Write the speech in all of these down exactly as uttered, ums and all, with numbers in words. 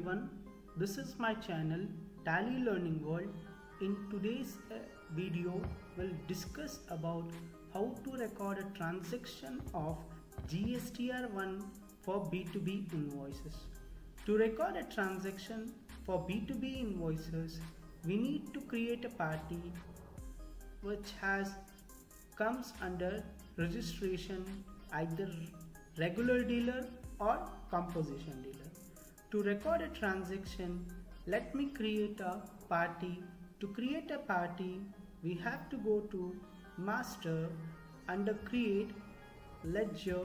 everyone, this is my channel Tally Learning World. In today's video, we'll discuss about how to record a transaction of G S T R one for B two B invoices. To record a transaction for B two B invoices, we need to create a party which has comes under registration, either regular dealer or composition dealer. To record a transaction, let me create a party. To create a party, we have to go to master, under create ledger.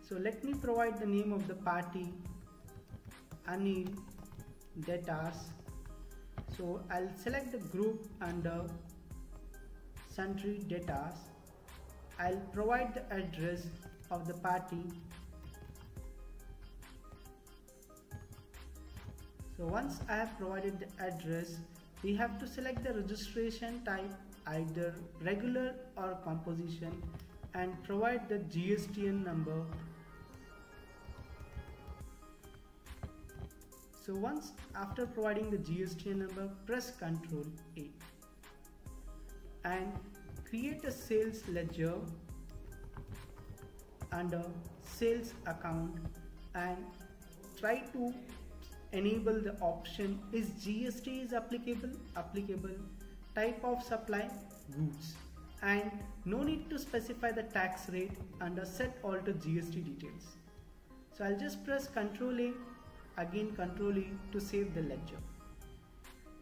So let me provide the name of the party, Anil Datas. So I'll select the group under Sundry Datas. I'll provide the address of the party. So once I have provided the address, we have to select the registration type, either regular or composition, and provide the G S T N number. So once after providing the G S T N number, press control A and create a sales ledger under sales account, and try to enable the option is G S T is applicable, applicable, type of supply, goods, and no need to specify the tax rate under set all to G S T details. So I'll just press control A, again control A to save the ledger.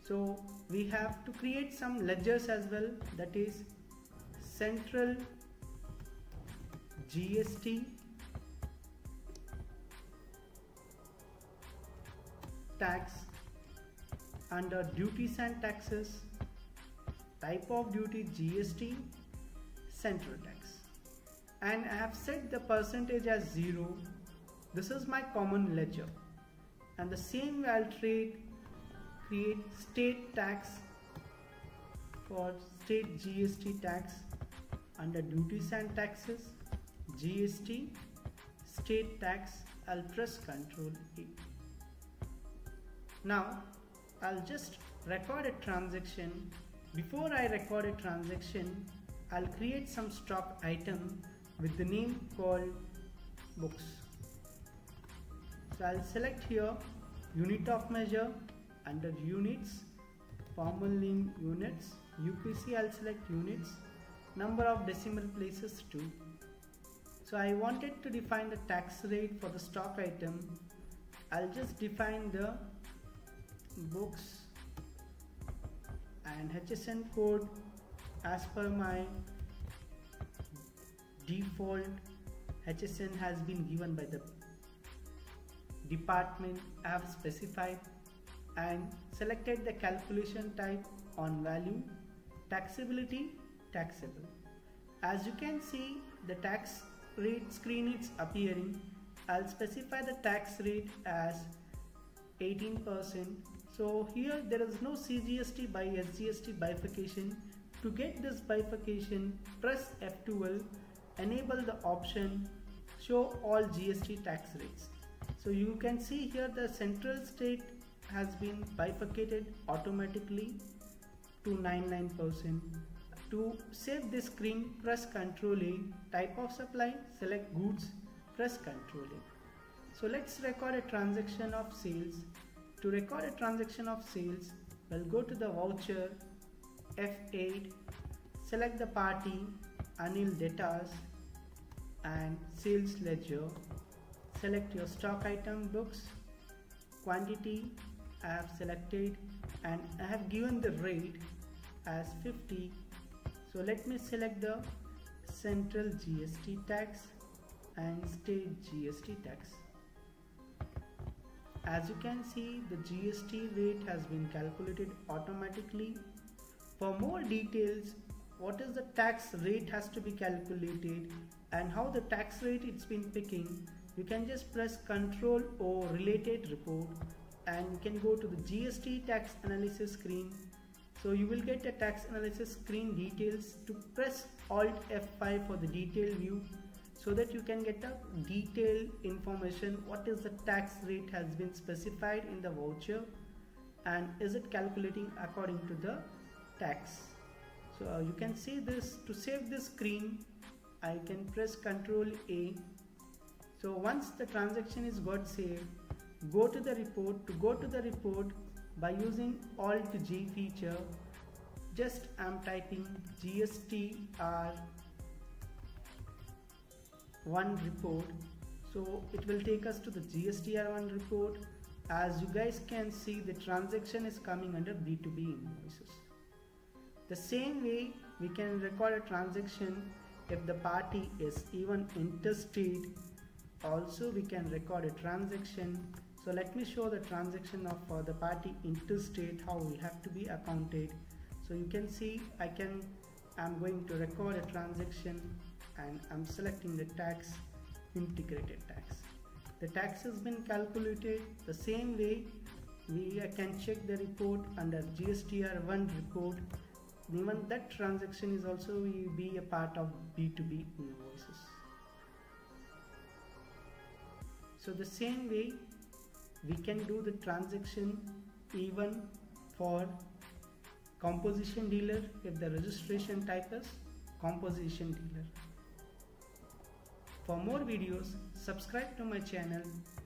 So we have to create some ledgers as well, that is central G S T, tax under duties and taxes, type of duty G S T, central tax, and I have set the percentage as zero. This is my common ledger, and the same I'll create create state tax for state G S T tax under duties and taxes, G S T, state tax. I'll press control A. Now I'll just record a transaction. Before I record a transaction, I'll create some stock item with the name called books. So I'll select here unit of measure, under units, formal name units, U P C I'll select units, number of decimal places two. So I wanted to define the tax rate for the stock item. I'll just define the books and H S N code as per my default. H S N has been given by the department I have specified, and selected the calculation type on value, taxability, taxable. As you can see, the tax rate screen is appearing. I'll specify the tax rate as eighteen percent. So here there is no C G S T by S G S T bifurcation. To get this bifurcation, press F twelve, enable the option show all G S T tax rates. So you can see here the central state has been bifurcated automatically to ninety-nine percent. To save this screen, press control A, type of supply, select goods, press control A. So let's record a transaction of sales. To record a transaction of sales, we'll go to the voucher, F eight, select the party, Anil Datas, and sales ledger. Select your stock item, books, quantity, I have selected, and I have given the rate as fifty. So let me select the central G S T tax and state G S T tax. As you can see, the G S T rate has been calculated automatically. For more details, what is the tax rate has to be calculated and how the tax rate it's been picking, you can just press control O, related report, and you can go to the G S T tax analysis screen. So you will get a tax analysis screen details. To press alt F five for the detail view. so that you can get a detailed information. What is the tax rate has been specified in the voucher, and is it calculating according to the tax? So uh, you can see this. To save this screen, I can press control A. So once the transaction is got saved, go to the report. To go to the report, by using alt G feature, just I'm typing G S T R one report. So it will take us to the G S T R one report. As you guys can see, the transaction is coming under B two B invoices. The same way we can record a transaction if the party is even interstate. Also we can record a transaction. So let me show the transaction of uh, the party interstate, how we have to be accounted. So you can see I can, I'm going to record a transaction and I'm selecting the tax, integrated tax. The tax has been calculated. The same way we uh, can check the report under G S T R one report. Even that transaction is also will be a part of B two B invoices. So the same way we can do the transaction even for composition dealer if the registration type is composition dealer. For more videos, subscribe to my channel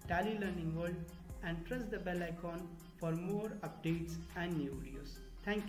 Tally Learning World and press the bell icon for more updates and new videos. Thank you.